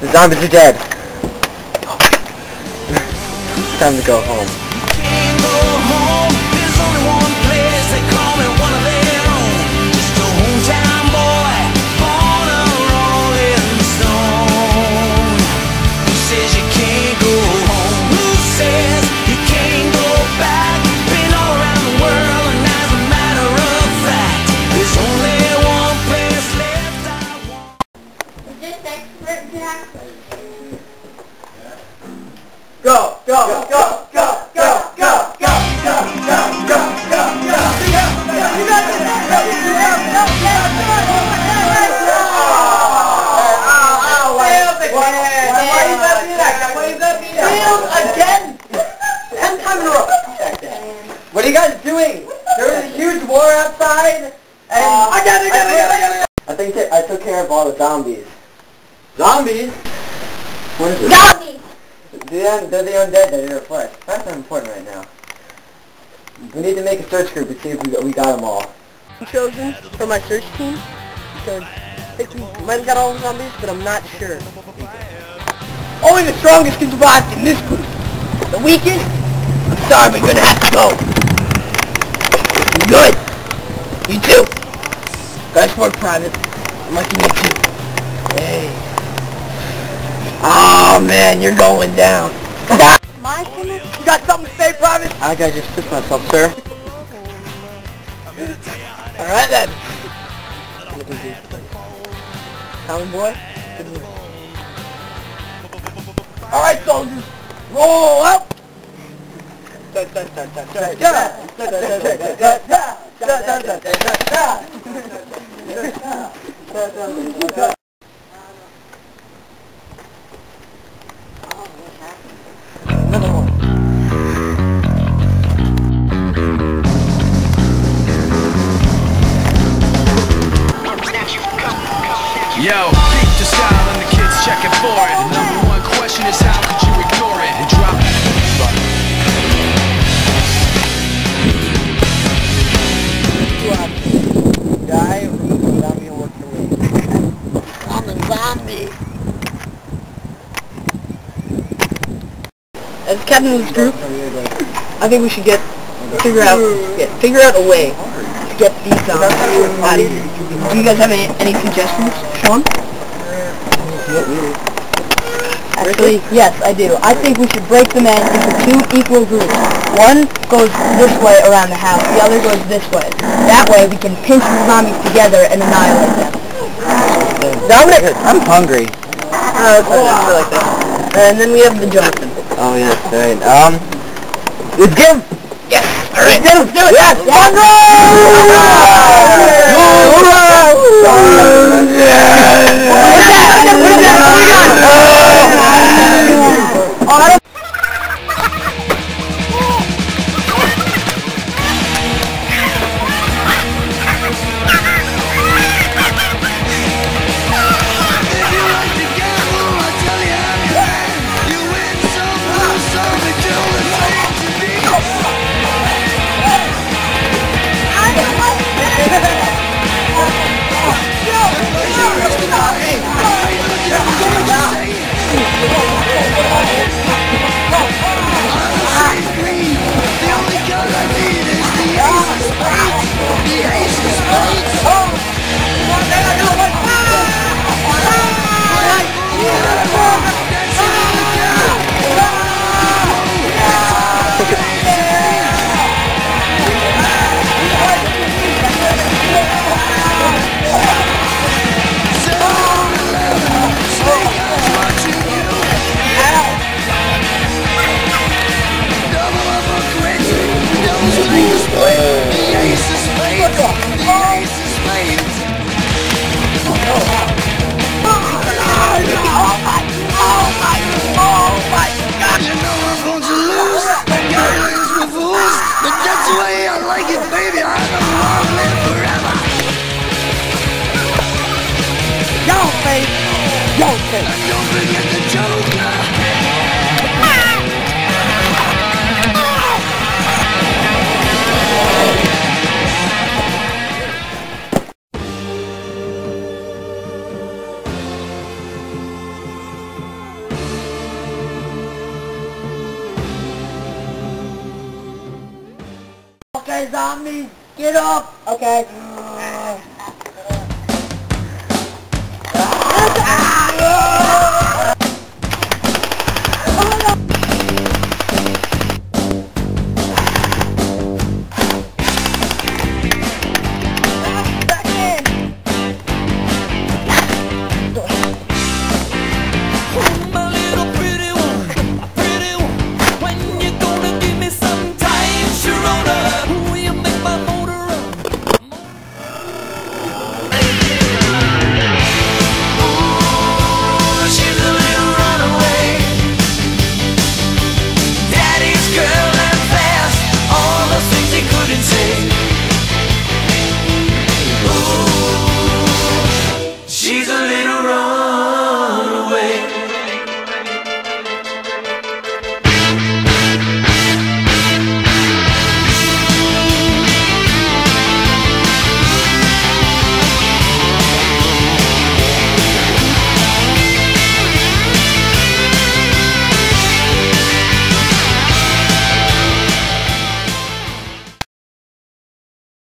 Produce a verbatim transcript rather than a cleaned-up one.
The zombies are dead. It's time to go home. Go, go, go, go, go, go, go, go, go, go, go, go, go. What are you guys doing? There was a huge war outside, and I got it, I got it, I think I took care of all the zombies. Zombies? What is it? Zombies! They're the undead that are in flesh. That's not important right now. We need to make a search group to see if we got, we got them all. I'm chosen for my search team. So I think we might have got all the zombies, but I'm not sure. Only the strongest can survive in this group. The weakest? I'm sorry, we're gonna have to go. Good. You too. Guys, for private. I'm lucky you too. Hey. Oh man, you're going down. My goodness, you got something to say, Private? I gotta just piss myself, sir. Alright then. Common boy? Alright soldiers, roll up! Yo, peep the style and the kids checking for it. The number one question is how could you ignore it and drop it? What? Guy who's zombie who works for me. I'm a zombie. As captain of this group, I think we should get figure out yeah, figure out a way to get these zombies out of here. Do you guys have any, any suggestions, Sean? Actually, yes, I do. I think we should break them in into two equal groups. One goes this way around the house, the other goes this way. That way we can pinch the zombies together and annihilate them. Dominic! I'm hungry. Uh, so I feel like that. And then we have the Jonathan. Oh, yes, alright. Um, let's get him! Yes! Alright! Let's get him! Do it! Yes! Hungry! Hooray! Don't forget the Joker! Hey, zombies, get up! Okay.